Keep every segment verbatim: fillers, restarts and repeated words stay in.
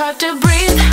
hard to breathe.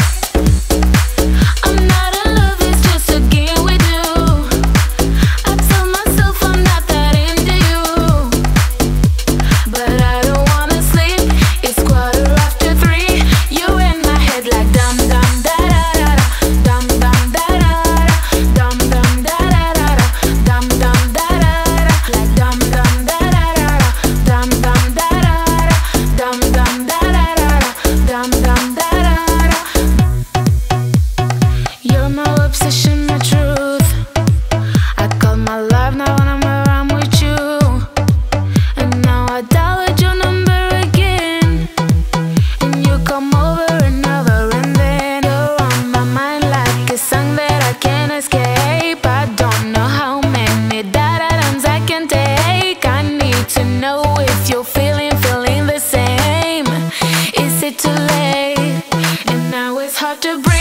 To breathe.